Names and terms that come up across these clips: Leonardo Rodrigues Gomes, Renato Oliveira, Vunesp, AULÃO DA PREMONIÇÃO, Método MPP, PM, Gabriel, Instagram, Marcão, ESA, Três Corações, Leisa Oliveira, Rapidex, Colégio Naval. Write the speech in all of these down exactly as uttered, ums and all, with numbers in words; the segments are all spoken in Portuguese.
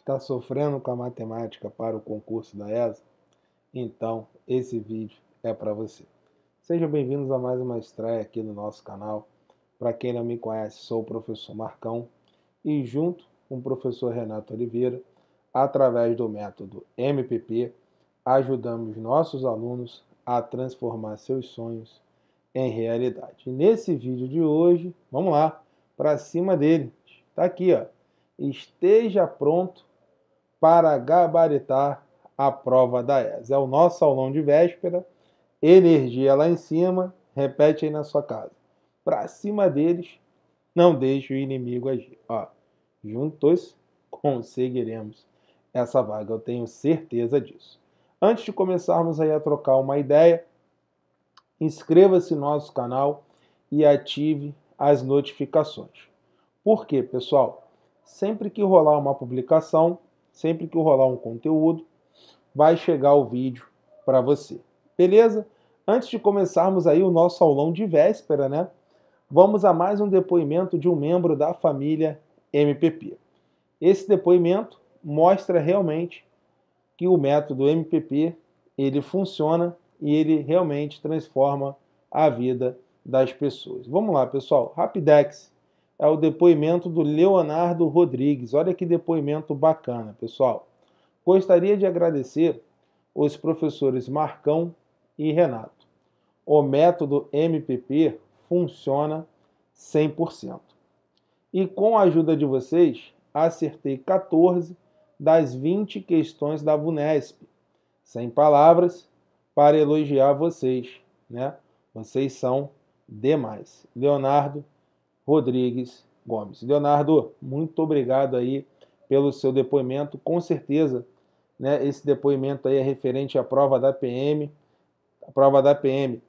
está sofrendo com a matemática para o concurso da E S A? Então, esse vídeo é para você. Sejam bem-vindos a mais uma estreia aqui no nosso canal. Para quem não me conhece, sou o professor Marcão e junto com o professor Renato Oliveira, através do método M P P, ajudamos nossos alunos a transformar seus sonhos em realidade. E nesse vídeo de hoje, vamos lá, para cima dele. Está aqui, ó. Esteja pronto para gabaritar a prova da E S A. É o nosso aulão de véspera, energia lá em cima, repete aí na sua casa. Para cima deles, não deixe o inimigo agir. Ó, juntos conseguiremos essa vaga, eu tenho certeza disso. Antes de começarmos aí a trocar uma ideia, inscreva-se no nosso canal e ative as notificações. Por quê, pessoal? Sempre que rolar uma publicação, sempre que rolar um conteúdo, vai chegar o vídeo para você. Beleza? Antes de começarmos aí o nosso aulão de véspera, né? Vamos a mais um depoimento de um membro da família M P P. Esse depoimento mostra realmente que o método M P P, ele funciona e ele realmente transforma a vida das pessoas. Vamos lá, pessoal. Rapidex. É o depoimento do Leonardo Rodrigues. Olha que depoimento bacana, pessoal. Gostaria de agradecer os professores Marcão e Renato. O método M P P funciona cem por cento. E com a ajuda de vocês, acertei quatorze das vinte questões da Vunesp. Sem palavras para elogiar vocês, né? Vocês são demais. Leonardo Rodrigues Gomes. Leonardo, muito obrigado aí pelo seu depoimento. Com certeza, né, esse depoimento aí é referente à prova da P M. A prova da P M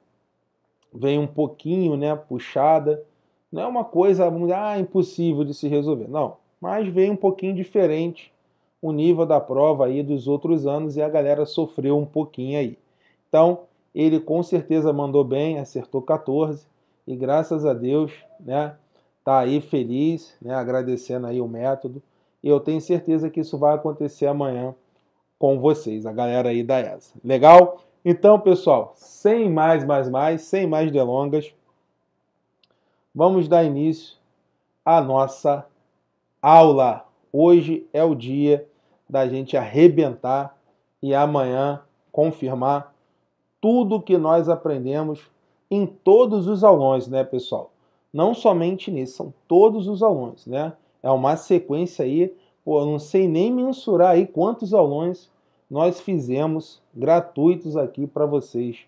vem um pouquinho, né, puxada. Não é uma coisa ah, impossível de se resolver, não. Mas vem um pouquinho diferente o nível da prova aí dos outros anos e a galera sofreu um pouquinho aí. Então, ele com certeza mandou bem, acertou quatorze e graças a Deus, né, tá aí feliz, né, agradecendo aí o método. E eu tenho certeza que isso vai acontecer amanhã com vocês, a galera aí da E S A. Legal? Então, pessoal, sem mais, mais, mais, sem mais delongas, vamos dar início à nossa aula. Hoje é o dia da gente arrebentar e amanhã confirmar tudo que nós aprendemos em todos os aulões, né, pessoal? Não somente nisso, são todos os aulões, né? É uma sequência aí, pô, eu não sei nem mensurar aí quantos aulões nós fizemos gratuitos aqui para vocês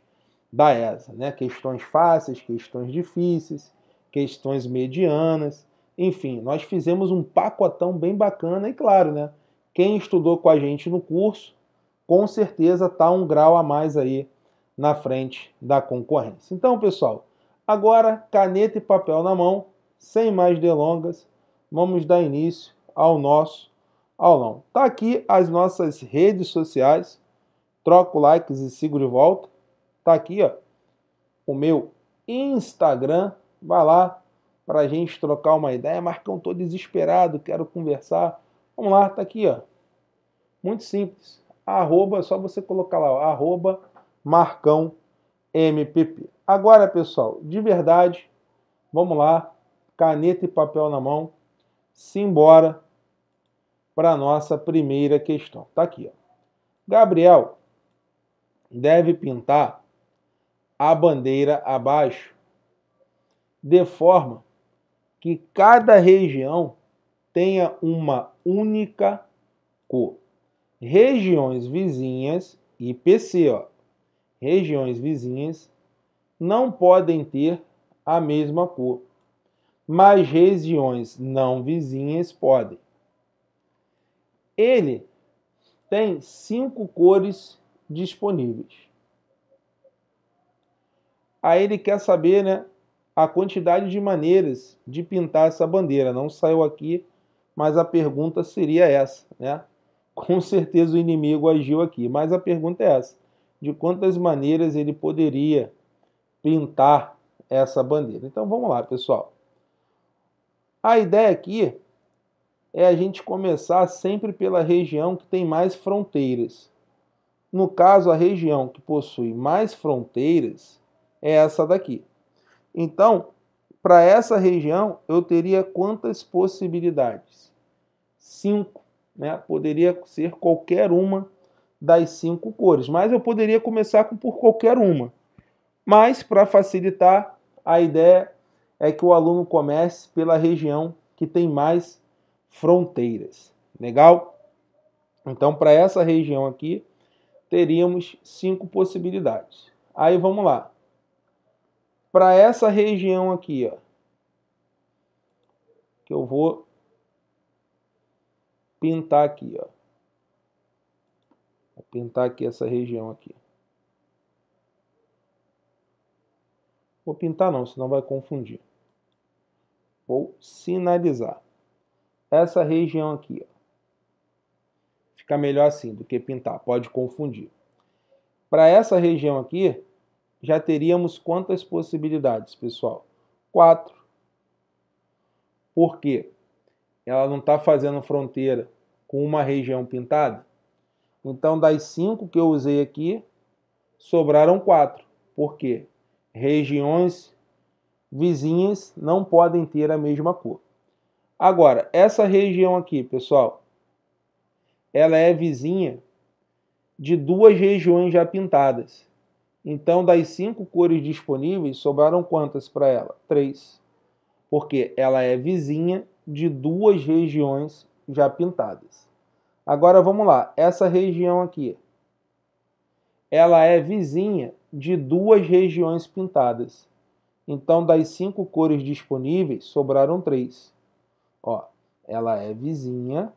da E S A, né? Questões fáceis, questões difíceis, questões medianas, enfim, nós fizemos um pacotão bem bacana e claro, né? Quem estudou com a gente no curso, com certeza tá um grau a mais aí na frente da concorrência. Então, pessoal, agora, caneta e papel na mão, sem mais delongas, vamos dar início ao nosso aulão. Tá aqui as nossas redes sociais, troco likes e sigo de volta. Tá aqui, ó, o meu Instagram, vai lá para a gente trocar uma ideia. Marcão, tô desesperado, quero conversar. Vamos lá, tá aqui, ó. Muito simples. Arroba, é só você colocar lá, ó, arroba Marcão M P P. Agora, pessoal, de verdade, vamos lá, caneta e papel na mão, simbora para a nossa primeira questão. Tá aqui, ó. Gabriel deve pintar a bandeira abaixo de forma que cada região tenha uma única cor. Regiões vizinhas e I P C, ó. Regiões vizinhas não podem ter a mesma cor, mas regiões não vizinhas podem. Ele tem cinco cores disponíveis. Aí ele quer saber, né, a quantidade de maneiras de pintar essa bandeira. Não saiu aqui, mas a pergunta seria essa, né? Com certeza o inimigo agiu aqui, mas a pergunta é essa. De quantas maneiras ele poderia pintar essa bandeira. Então vamos lá, pessoal. A ideia aqui é a gente começar sempre pela região que tem mais fronteiras. No caso, a região que possui mais fronteiras é essa daqui. Então, para essa região, eu teria quantas possibilidades? Cinco, né? Poderia ser qualquer uma das cinco cores, mas eu poderia começar com, por qualquer uma. Mas, para facilitar, a ideia é que o aluno comece pela região que tem mais fronteiras. Legal? Então, para essa região aqui, teríamos cinco possibilidades. Aí, vamos lá. Para essa região aqui, ó, que eu vou pintar aqui, ó. Vou pintar aqui essa região aqui. Vou pintar não, senão vai confundir. Vou sinalizar. Essa região aqui, ó. Fica melhor assim do que pintar, pode confundir. Para essa região aqui, já teríamos quantas possibilidades, pessoal? Quatro. Por quê? Ela não está fazendo fronteira com uma região pintada. Então, das cinco que eu usei aqui, sobraram quatro. Por quê? Regiões vizinhas não podem ter a mesma cor. Agora, essa região aqui, pessoal, ela é vizinha de duas regiões já pintadas. Então, das cinco cores disponíveis, sobraram quantas para ela? Três. Porque ela é vizinha de duas regiões já pintadas. Agora, vamos lá. Essa região aqui, ela é vizinha de duas regiões pintadas. Então, das cinco cores disponíveis, sobraram três. Ó, ela é vizinha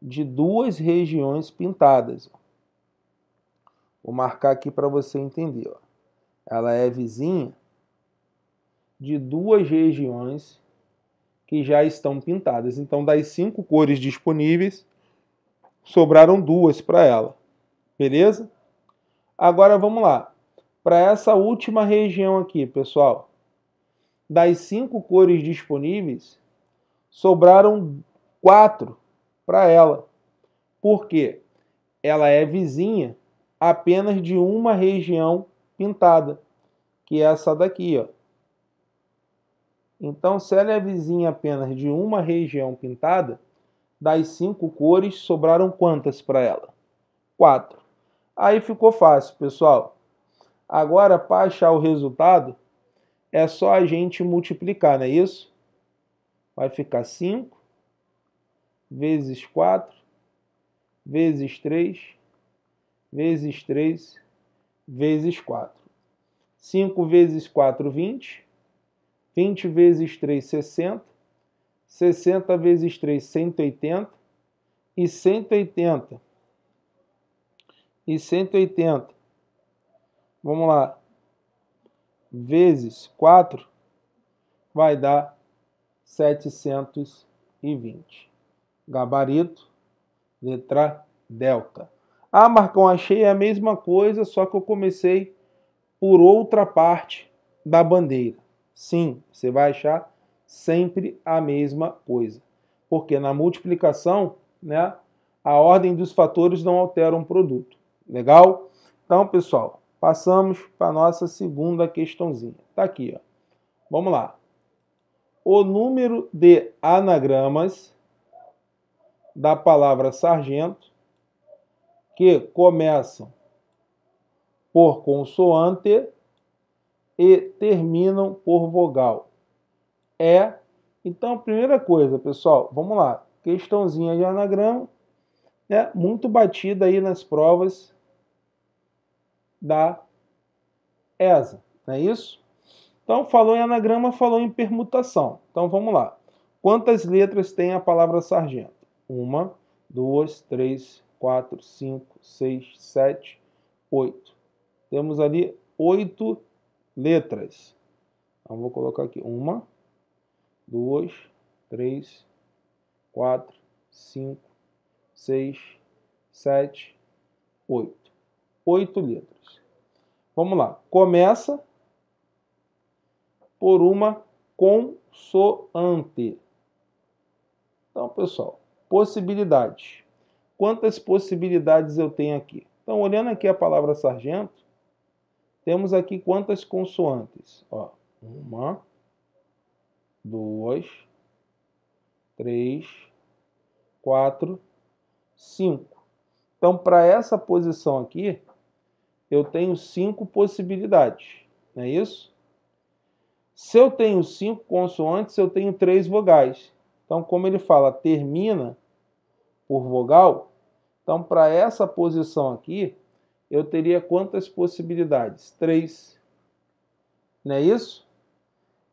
de duas regiões pintadas. Vou marcar aqui para você entender. Ó. Ela é vizinha de duas regiões que já estão pintadas. Então, das cinco cores disponíveis, sobraram duas para ela. Beleza? Agora, vamos lá. Para essa última região aqui, pessoal, das cinco cores disponíveis, sobraram quatro para ela. Por quê? Ela é vizinha apenas de uma região pintada, que é essa daqui, ó. Então, se ela é vizinha apenas de uma região pintada, das cinco cores, sobraram quantas para ela? Quatro. Aí ficou fácil, pessoal. Agora, para achar o resultado, é só a gente multiplicar, não é isso? Vai ficar cinco vezes quatro vezes três... vezes três, vezes quatro. cinco vezes quatro, vinte. vinte vezes três, sessenta. sessenta vezes três, cento e oitenta. E cento e oitenta. E cento e oitenta. Vamos lá. Vezes quatro vai dar setecentos e vinte. Gabarito, letra delta. Ah, Marcão, achei a mesma coisa, só que eu comecei por outra parte da bandeira. Sim, você vai achar sempre a mesma coisa. Porque na multiplicação, né, a ordem dos fatores não altera um produto. Legal? Então, pessoal, passamos para a nossa segunda questãozinha. Está aqui, ó. Vamos lá. O número de anagramas da palavra sargento que começam por consoante e terminam por vogal. É. Então, primeira coisa, pessoal, vamos lá. Questãozinha de anagrama, né? Muito batida aí nas provas da E S A, não é isso? Então, falou em anagrama, falou em permutação. Então, vamos lá. Quantas letras tem a palavra sargento? Uma, duas, três, quatro, cinco, seis, sete, oito. Temos ali oito letras. Então, vou colocar aqui. Uma, duas, três, quatro, cinco, seis, sete, oito. Oito letras. Vamos lá. Começa por uma consoante. Então, pessoal, possibilidades. Quantas possibilidades eu tenho aqui? Então, olhando aqui a palavra sargento, temos aqui quantas consoantes? Ó, uma, duas, três, quatro, cinco. Então, para essa posição aqui, eu tenho cinco possibilidades, não é isso? Se eu tenho cinco consoantes, eu tenho três vogais. Então, como ele fala, termina por vogal, então para essa posição aqui, eu teria quantas possibilidades? Três. Não é isso?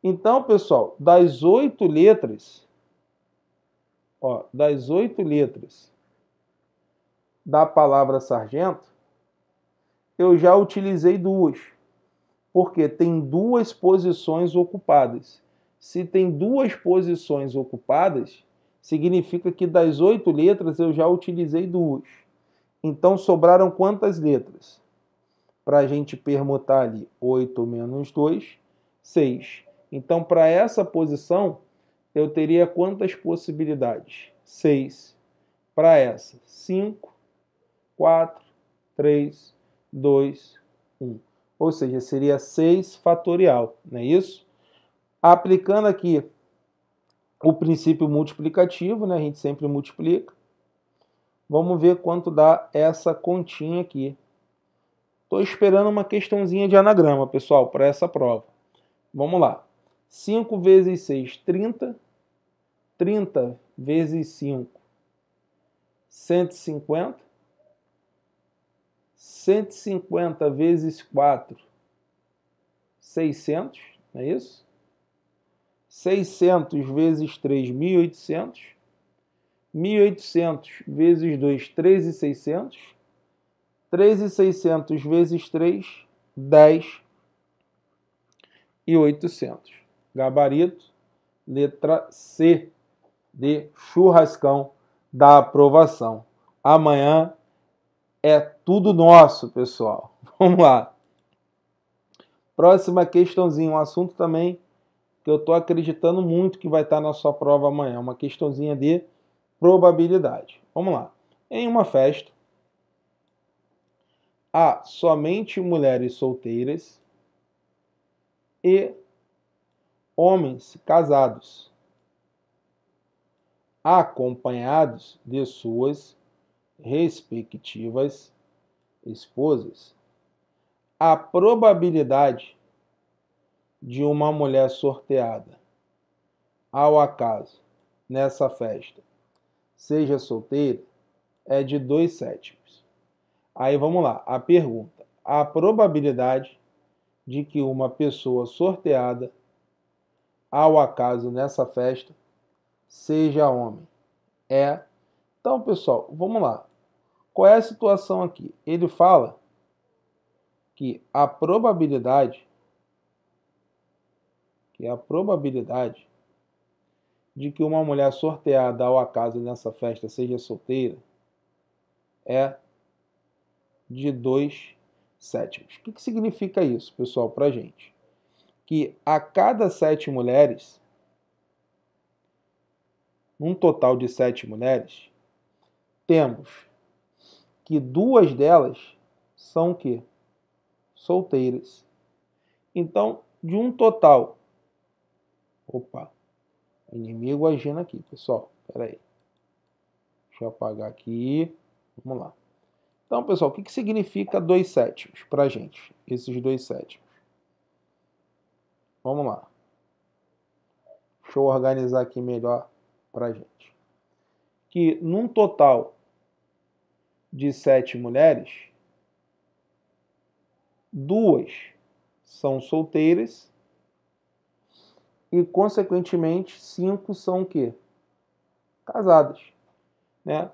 Então, pessoal, das oito letras, ó, das oito letras da palavra sargento, eu já utilizei duas, porque tem duas posições ocupadas. Se tem duas posições ocupadas, significa que das oito letras eu já utilizei duas. Então, sobraram quantas letras? Para a gente permutar ali, oito menos dois, seis. Então, para essa posição, eu teria quantas possibilidades? seis. Para essa, cinco, quatro, três, dois, um. Ou seja, seria seis fatorial, não é isso? Aplicando aqui o princípio multiplicativo, né? A gente sempre multiplica. Vamos ver quanto dá essa continha aqui. Estou esperando uma questãozinha de anagrama, pessoal, para essa prova. Vamos lá. cinco vezes seis, trinta. trinta vezes cinco, cento e cinquenta. cento e cinquenta vezes quatro, seiscentos. Não é isso? seiscentos vezes três, mil e oitocentos. mil e oitocentos vezes dois, treze mil e seiscentos. treze mil e seiscentos vezes três, dez mil e oitocentos. Gabarito, letra C de churrascão da aprovação. Amanhã é tudo nosso, pessoal. Vamos lá. Próxima questãozinha, um assunto também que eu estou acreditando muito que vai estar na sua prova amanhã. Uma questãozinha de probabilidade. Vamos lá. Em uma festa, há somente mulheres solteiras e homens casados, acompanhados de suas respectivas esposas. A probabilidade de uma mulher sorteada ao acaso nessa festa seja solteira é de dois sétimos. Aí vamos lá, a pergunta. A probabilidade de que uma pessoa sorteada ao acaso nessa festa seja homem é... Então, pessoal, vamos lá. Qual é a situação aqui? Ele fala que a probabilidade que a probabilidade de que uma mulher sorteada ao acaso nessa festa seja solteira é de dois sétimos. O que, que significa isso, pessoal, para a gente? Que a cada sete mulheres, num total de sete mulheres, temos que duas delas são o quê? Solteiras. Então, de um total... Opa, inimigo agindo aqui, pessoal. Espera aí. Deixa eu apagar aqui. Vamos lá. Então, pessoal, o que, que significa dois sétimos para a gente? Esses dois sétimos. Vamos lá. Deixa eu organizar aqui melhor para a gente. Que num total de sete mulheres, duas são solteiras. E, consequentemente, cinco são o quê? Casadas. Né? O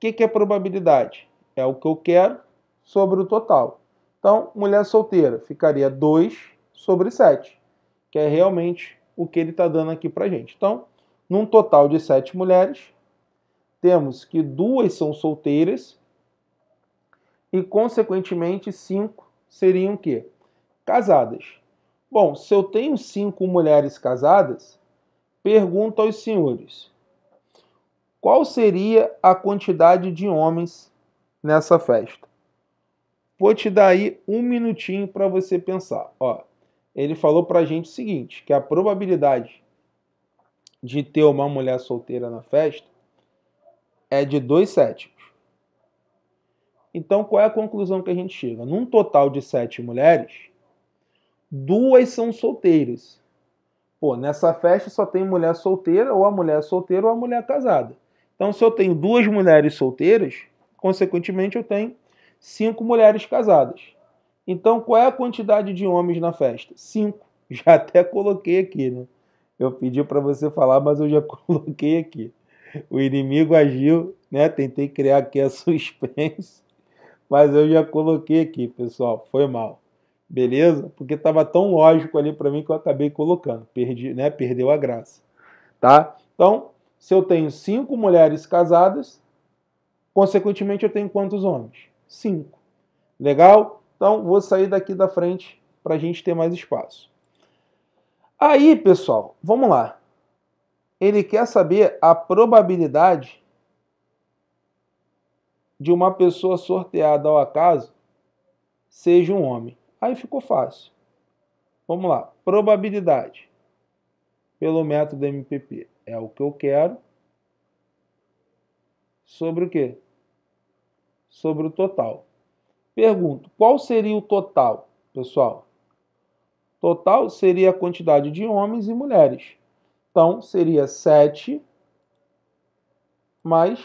que, que é probabilidade? É o que eu quero sobre o total. Então, mulher solteira ficaria dois sobre sete, que é realmente o que ele está dando aqui para a gente. Então, num total de sete mulheres, temos que duas são solteiras e, consequentemente, cinco seriam o quê? Casadas. Bom, se eu tenho cinco mulheres casadas, pergunto aos senhores, qual seria a quantidade de homens nessa festa? Vou te dar aí um minutinho para você pensar. Ó, ele falou para a gente o seguinte, que a probabilidade de ter uma mulher solteira na festa é de dois sétimos. Então, qual é a conclusão que a gente chega? Num total de sete mulheres, duas são solteiras. Pô, nessa festa só tem mulher solteira, ou a mulher solteira, ou a mulher casada. Então, se eu tenho duas mulheres solteiras, consequentemente eu tenho cinco mulheres casadas. Então, qual é a quantidade de homens na festa? Cinco. Já até coloquei aqui, né? Eu pedi para você falar, mas eu já coloquei aqui. O inimigo agiu, né? Tentei criar aqui a suspense. Mas eu já coloquei aqui, pessoal. Foi mal. Beleza? Porque estava tão lógico ali para mim que eu acabei colocando. Perdi, né? Perdeu a graça. Tá? Então, se eu tenho cinco mulheres casadas, consequentemente eu tenho quantos homens? Cinco. Legal? Então, vou sair daqui da frente para a gente ter mais espaço. Aí, pessoal, vamos lá. Ele quer saber a probabilidade de uma pessoa sorteada ao acaso seja um homem. Aí ficou fácil. Vamos lá. Probabilidade pelo método M P P é o que eu quero sobre o quê? Sobre o total. Pergunto, qual seria o total, pessoal? Total seria a quantidade de homens e mulheres. Então, seria sete mais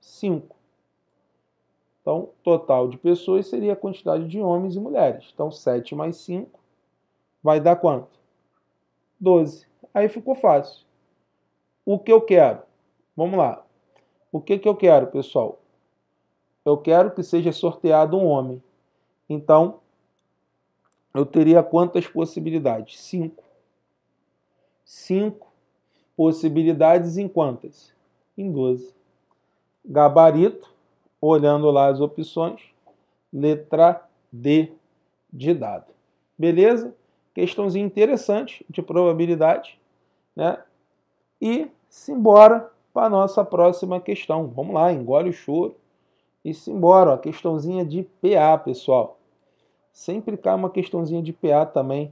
cinco. Então, total de pessoas seria a quantidade de homens e mulheres. Então, sete mais cinco vai dar quanto? doze. Aí ficou fácil. O que eu quero? Vamos lá. O que que eu quero, pessoal? Eu quero que seja sorteado um homem. Então, eu teria quantas possibilidades? cinco. cinco possibilidades em quantas? Em doze. Gabarito. Olhando lá as opções, letra D de dado. Beleza? Questãozinha interessante de probabilidade, né? E simbora para a nossa próxima questão. Vamos lá, engole o choro e simbora. Ó, questãozinha de P A, pessoal. Sempre cai uma questãozinha de P A também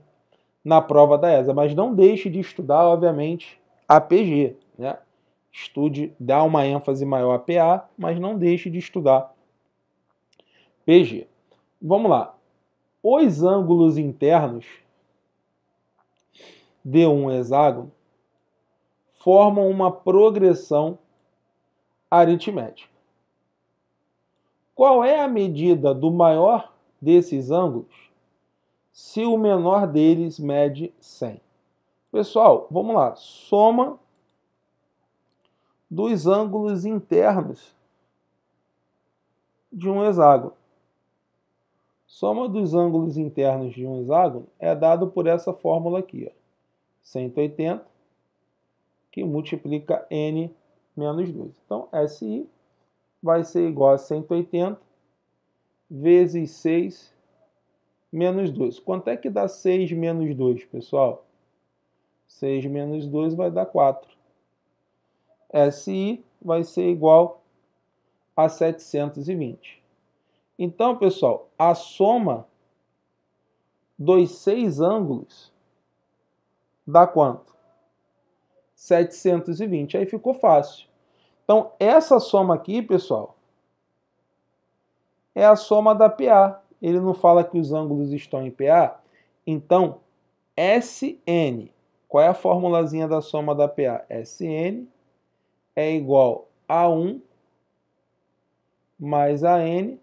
na prova da E S A. Mas não deixe de estudar, obviamente, a P G, né? Estude, dá uma ênfase maior a P A, mas não deixe de estudar P G. Vamos lá. Os ângulos internos de um hexágono formam uma progressão aritmética. Qual é a medida do maior desses ângulos se o menor deles mede cem? Pessoal, vamos lá. Soma dos ângulos internos de um hexágono. Soma dos ângulos internos de um hexágono é dado por essa fórmula aqui, ó, cento e oitenta, que multiplica n menos doze. Então, S I vai ser igual a cento e oitenta vezes seis menos doze. Quanto é que dá seis menos dois, pessoal? seis menos dois vai dar quatro. S I vai ser igual a setecentos e vinte. Então, pessoal, a soma dos seis ângulos dá quanto? setecentos e vinte. Aí ficou fácil. Então, essa soma aqui, pessoal, é a soma da P A. Ele não fala que os ângulos estão em P A? Então, S N. Qual é a formulazinha da soma da P A? S N é igual a um mais a n,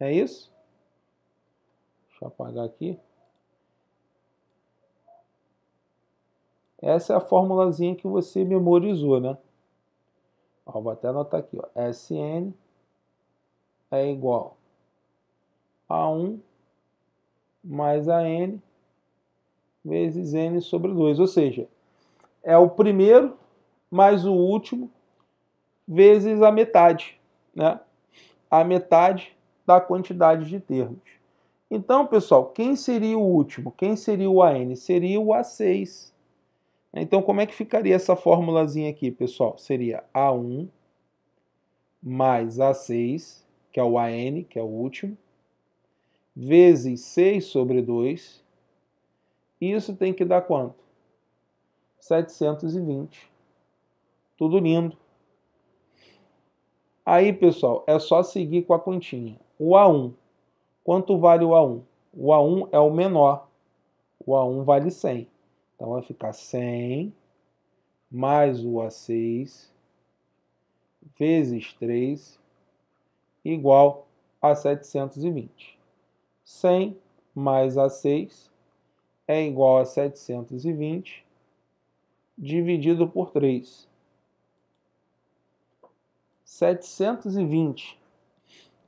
é isso? Deixa eu apagar aqui. Essa é a formulazinha que você memorizou, né? Ó, vou até anotar aqui, ó. S N é igual a um mais a n vezes n sobre dois. Ou seja, é o primeiro mais o último vezes a metade, né? A metade da quantidade de termos. Então, pessoal, quem seria o último? Quem seria o A N? Seria o A seis. Então, como é que ficaria essa formulazinha aqui, pessoal? Seria A um mais A seis, que é o A N, que é o último, vezes seis sobre dois. Isso tem que dar quanto? setecentos e vinte. Tudo lindo. Aí, pessoal, é só seguir com a continha. O A um. Quanto vale o A um? O A um é o menor. O A um vale cem. Então vai ficar cem mais o A seis vezes três igual a setecentos e vinte. cem mais A seis é igual a setecentos e vinte dividido por três. setecentos e vinte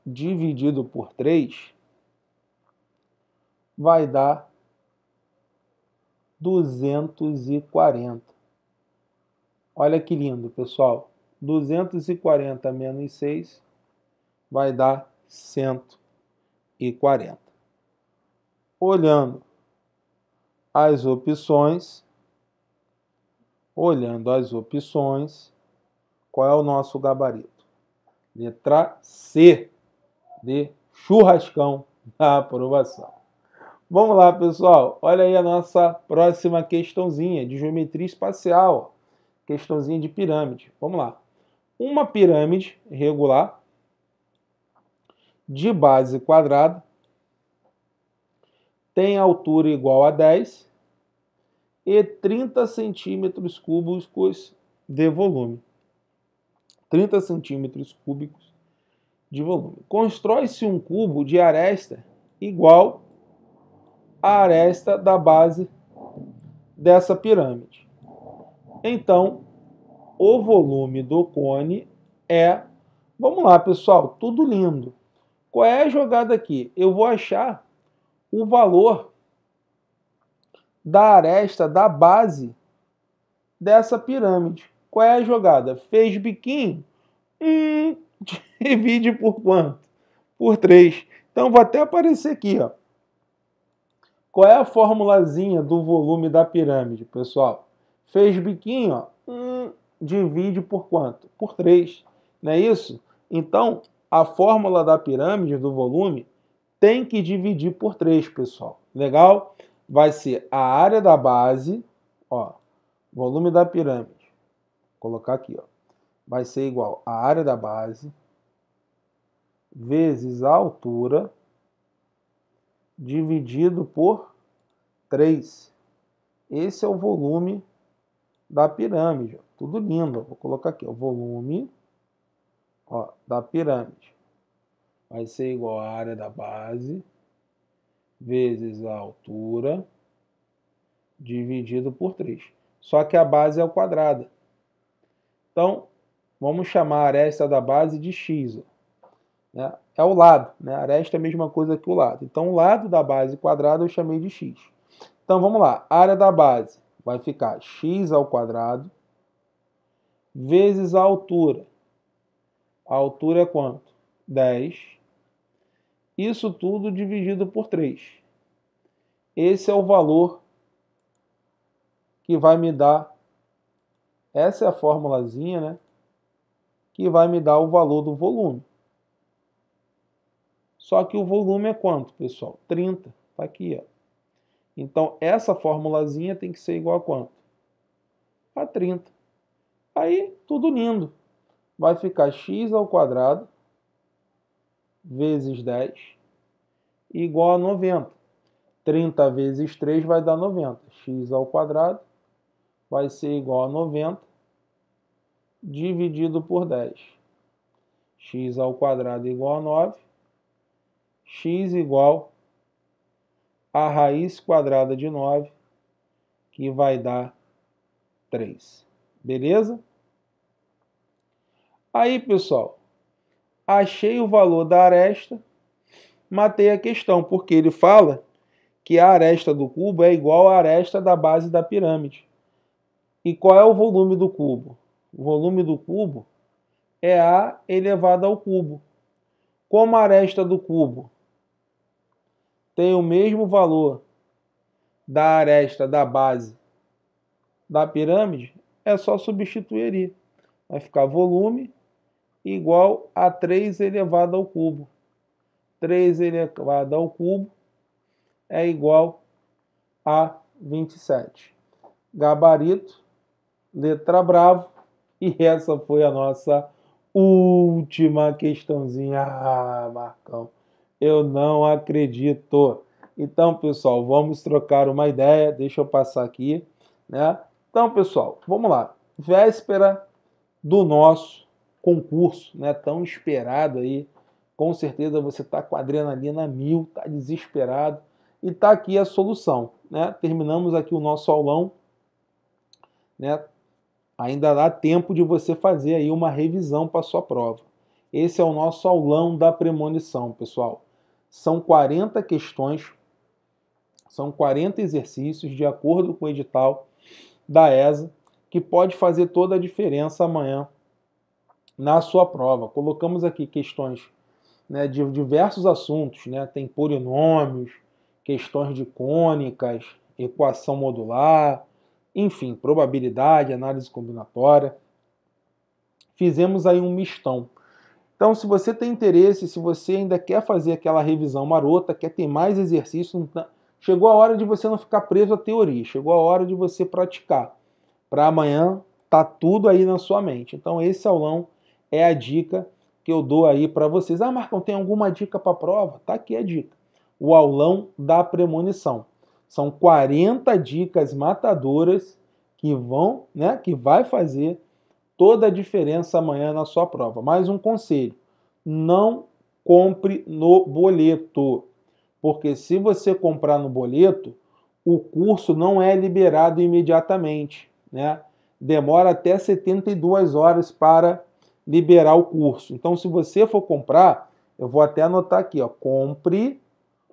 dividido por três vai dar duzentos e quarenta. Olha que lindo, pessoal. duzentos e quarenta menos seis vai dar cento e quarenta. Olhando as opções, olhando as opções, qual é o nosso gabarito? Letra C de churrascão na aprovação. Vamos lá, pessoal. Olha aí a nossa próxima questãozinha de geometria espacial. Questãozinha de pirâmide. Vamos lá. Uma pirâmide regular de base quadrada tem altura igual a dez e trinta centímetros cúbicos de volume. trinta centímetros cúbicos de volume. Constrói-se um cubo de aresta igual a aresta da base dessa pirâmide. Então, o volume do cone é... Vamos lá, pessoal, tudo lindo. Qual é a jogada aqui? Eu vou achar o valor da aresta da base dessa pirâmide. Qual é a jogada? Fez biquinho? Hum, divide por quanto? Por três. Então, vai até aparecer aqui, ó. Qual é a formulazinha do volume da pirâmide, pessoal? Fez biquinho, ó, um, divide por quanto? Por três, não é isso? Então, a fórmula da pirâmide do volume tem que dividir por três, pessoal. Legal? Vai ser a área da base, ó, volume da pirâmide. Vou colocar aqui, ó. Vai ser igual a área da base vezes a altura dividido por três. Esse é o volume da pirâmide. Tudo lindo. Vou colocar aqui. O volume, ó, da pirâmide vai ser igual à área da base vezes a altura dividido por três. Só que a base é ao quadrado. Então, vamos chamar a aresta da base de x, ó. É o lado, né? A aresta é a mesma coisa que o lado. Então, o lado da base quadrada eu chamei de x. Então, vamos lá. A área da base vai ficar x ao quadrado vezes a altura. A altura é quanto? dez. Isso tudo dividido por três. Esse é o valor que vai me dar... Essa é a formulazinha, né? Que vai me dar o valor do volume. Só que o volume é quanto, pessoal? trinta. Está aqui, ó. Então, essa formulazinha tem que ser igual a quanto? A trinta. Aí, tudo lindo. Vai ficar x ao quadrado vezes dez igual a noventa. trinta vezes três vai dar noventa. X ao quadrado vai ser igual a noventa dividido por dez. X ao quadrado igual a nove. X igual a raiz quadrada de nove, que vai dar três. Beleza? Aí, pessoal, achei o valor da aresta, matei a questão, porque ele fala que a aresta do cubo é igual à aresta da base da pirâmide. E qual é o volume do cubo? O volume do cubo é A elevado ao cubo. Como a aresta do cubo tem o mesmo valor da aresta da base da pirâmide, é só substituir ali. Vai ficar volume igual a três elevado ao cubo. três elevado ao cubo é igual a vinte e sete. Gabarito, letra bravo. E essa foi a nossa última questãozinha. Ah, Marcão, eu não acredito. Então, pessoal, vamos trocar uma ideia. Deixa eu passar aqui, né? Então, pessoal, vamos lá. Véspera do nosso concurso, né? Tão esperado aí. Com certeza você está com a adrenalina mil, está desesperado. E está aqui a solução, né? Terminamos aqui o nosso aulão, né? Ainda dá tempo de você fazer aí uma revisão para a sua prova. Esse é o nosso aulão da premonição, pessoal. São quarenta questões, são quarenta exercícios, de acordo com o edital da E S A, que pode fazer toda a diferença amanhã na sua prova. Colocamos aqui questões, né, de diversos assuntos, né? Tem polinômios, questões de cônicas, equação modular, enfim, probabilidade, análise combinatória. Fizemos aí um mistão. Então, se você tem interesse, se você ainda quer fazer aquela revisão marota, quer ter mais exercício, chegou a hora de você não ficar preso à teoria, chegou a hora de você praticar. Para amanhã, tá tudo aí na sua mente. Então, esse aulão é a dica que eu dou aí para vocês. Ah, Marcão, tem alguma dica para a prova? Tá aqui a dica. O aulão da premonição. São quarenta dicas matadoras que vão, né, que vai fazer toda a diferença amanhã na sua prova. Mais um conselho, não compre no boleto, porque se você comprar no boleto, o curso não é liberado imediatamente, né? Demora até setenta e duas horas para liberar o curso. Então, se você for comprar, eu vou até anotar aqui, ó, compre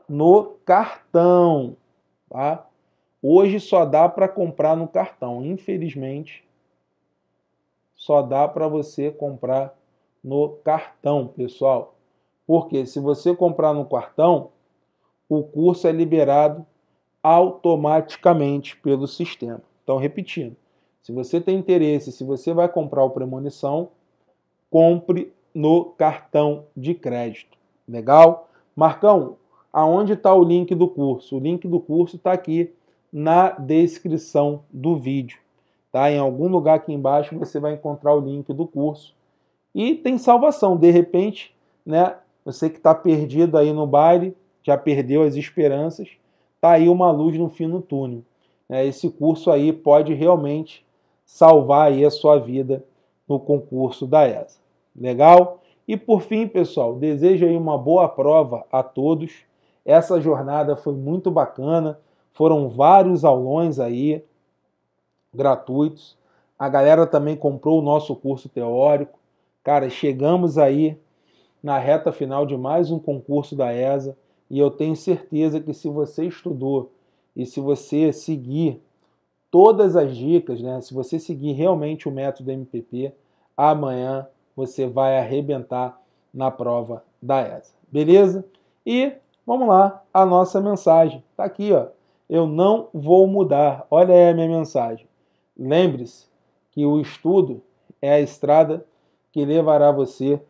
no cartão, tá? Hoje só dá para comprar no cartão, infelizmente. Só dá para você comprar no cartão, pessoal. Porque se você comprar no cartão, o curso é liberado automaticamente pelo sistema. Então, repetindo, se você tem interesse, se você vai comprar o Premonição, compre no cartão de crédito. Legal? Marcão, aonde está o link do curso? O link do curso está aqui na descrição do vídeo. Tá? Em algum lugar aqui embaixo você vai encontrar o link do curso. E tem salvação. De repente, né, você que está perdido aí no baile, já perdeu as esperanças, tá aí uma luz no fim do túnel. É, esse curso aí pode realmente salvar aí a sua vida no concurso da E S A. Legal? E por fim, pessoal, desejo aí uma boa prova a todos. Essa jornada foi muito bacana. Foram vários aulões aí, gratuitos. A galera também comprou o nosso curso teórico. Cara, chegamos aí na reta final de mais um concurso da E S A e eu tenho certeza que se você estudou e se você seguir todas as dicas, né, se você seguir realmente o método M P P, amanhã você vai arrebentar na prova da E S A. Beleza? E vamos lá, a nossa mensagem tá aqui, ó. Eu não vou mudar. Olha aí a minha mensagem. Lembre-se que o estudo é a estrada que levará você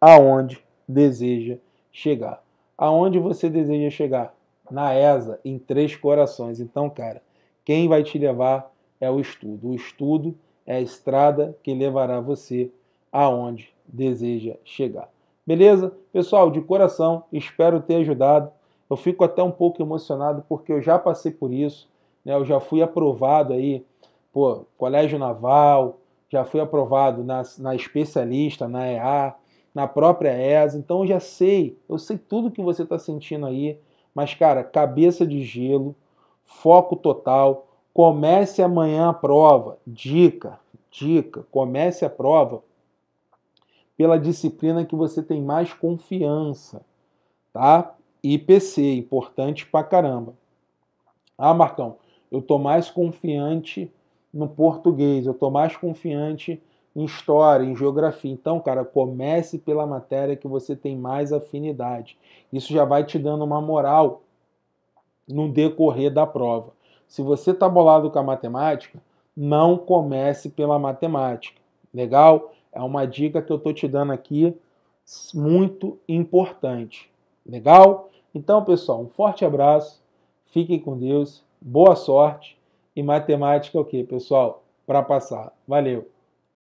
aonde deseja chegar. Aonde você deseja chegar? Na E S A, em Três Corações. Então, cara, quem vai te levar é o estudo. O estudo é a estrada que levará você aonde deseja chegar. Beleza? Pessoal, de coração, espero ter ajudado. Eu fico até um pouco emocionado porque eu já passei por isso, né? Eu já fui aprovado aí, pô, Colégio Naval, já fui aprovado na, na especialista, na E A, na própria E S A. Então eu já sei, eu sei tudo que você está sentindo aí. Mas, cara, cabeça de gelo, foco total. Comece amanhã a prova. Dica, dica. Comece a prova pela disciplina que você tem mais confiança, tá? I P C, importante pra caramba. Ah, Marcão, eu tô mais confiante no português, eu tô mais confiante em história, em geografia. Então, cara, comece pela matéria que você tem mais afinidade. Isso já vai te dando uma moral no decorrer da prova. Se você tá bolado com a matemática, não comece pela matemática. Legal? É uma dica que eu estou te dando aqui, muito importante. Legal? Então, pessoal, um forte abraço. Fiquem com Deus. Boa sorte. E matemática é o que, pessoal? Para passar. Valeu!